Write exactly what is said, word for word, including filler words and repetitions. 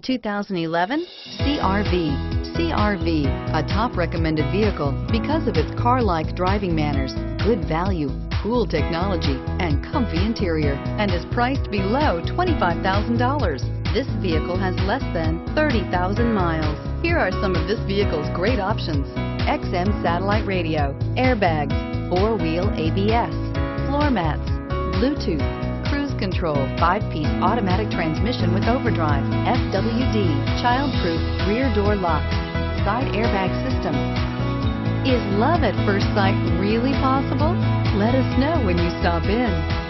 The two thousand eleven C R V. C R V, a top recommended vehicle because of its car-like driving manners, good value, cool technology, and comfy interior, and is priced below twenty-five thousand dollars. This vehicle has less than thirty thousand miles. Here are some of this vehicle's great options: X M satellite radio, airbags, four-wheel A B S, floor mats, Bluetooth, cruise control, five-piece automatic transmission with overdrive, F W D, child-proof rear door locks, side airbag system. Is love at first sight really possible? Let us know when you stop in.